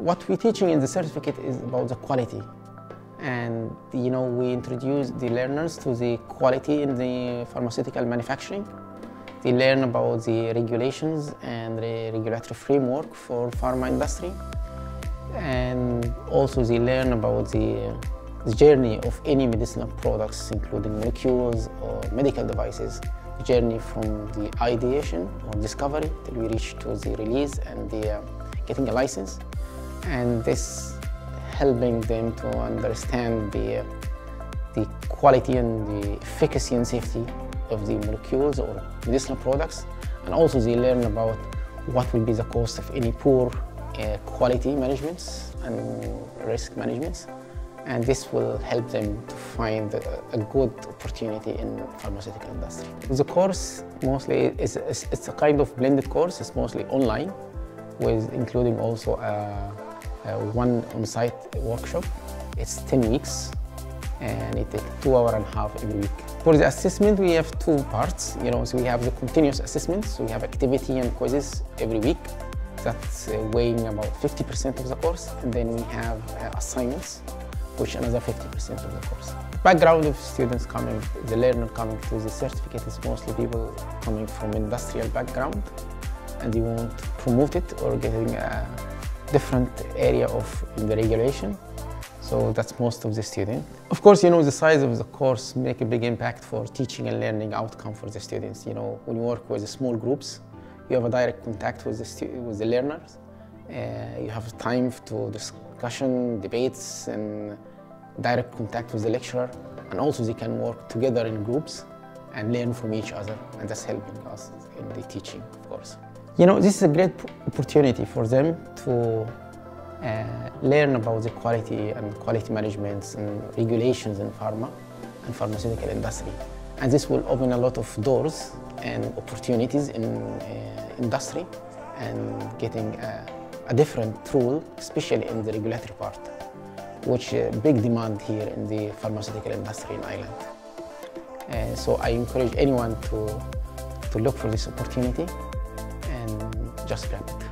What we're teaching in the certificate is about the quality. And, you know, we introduce the learners to the quality in the pharmaceutical manufacturing. They learn about the regulations and the regulatory framework for pharma industry. And also they learn about the journey of any medicinal products, including molecules or medical devices. The journey from the ideation or discovery till we reach to the release and the getting a license. And this helping them to understand the quality and the efficacy and safety of the molecules or medicinal products. And also they learn about what will be the cost of any poor quality managements and risk managements. And this will help them to find a good opportunity in the pharmaceutical industry. The course mostly it's a kind of blended course. It's mostly online, with including also one on-site workshop. It's 10 weeks and it takes 2.5 hours every week. For the assessment, we have two parts. You know, so we have the continuous assessment, so we have activity and quizzes every week. That's weighing about 50% of the course. And then we have assignments, which another 50% of the course. The background of students coming, the learner coming to the certificate is mostly people coming from industrial background, and they want to promote it or getting a different area of the regulation. So that's most of the students. Of course, you know, the size of the course make a big impact for teaching and learning outcome for the students. You know, when you work with small groups, you have a direct contact with the learners. You have time to discussion, debates, and direct contact with the lecturer. And also they can work together in groups and learn from each other. And that's helping us in the teaching, of course. You know, this is a great opportunity for them to learn about the quality and quality management and regulations in pharma and pharmaceutical industry. And this will open a lot of doors and opportunities in industry and getting a different role, especially in the regulatory part, which is a big demand here in the pharmaceutical industry in Ireland. So I encourage anyone to look for this opportunity and just grab it.